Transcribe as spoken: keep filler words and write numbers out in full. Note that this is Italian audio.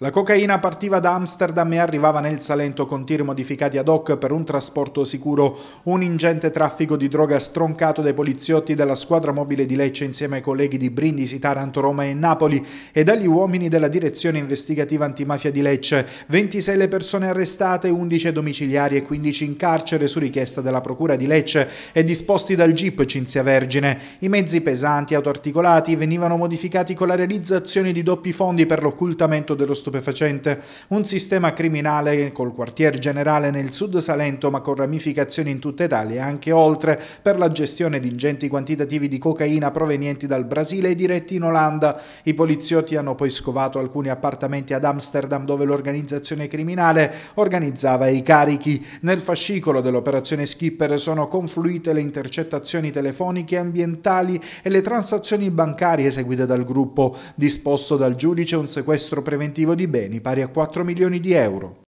La cocaina partiva da Amsterdam e arrivava nel Salento con tir modificati ad hoc per un trasporto sicuro. Un ingente traffico di droga stroncato dai poliziotti della squadra mobile di Lecce insieme ai colleghi di Brindisi, Taranto, Roma e Napoli e dagli uomini della direzione investigativa antimafia di Lecce. ventisei le persone arrestate, undici domiciliari e quindici in carcere su richiesta della procura di Lecce e disposti dal G I P Cinzia Vergine. I mezzi pesanti autoarticolati venivano modificati con la realizzazione di doppi fondi per l'occultamento dello studio stupefacente, un sistema criminale col quartier generale nel sud Salento ma con ramificazioni in tutta Italia e anche oltre per la gestione di ingenti quantitativi di cocaina provenienti dal Brasile e diretti in Olanda. I poliziotti hanno poi scovato alcuni appartamenti ad Amsterdam dove l'organizzazione criminale organizzava i carichi. Nel fascicolo dell'operazione Skipper sono confluite le intercettazioni telefoniche e ambientali e le transazioni bancarie eseguite dal gruppo, disposto dal giudice un sequestro preventivo di beni pari a quattro milioni di euro.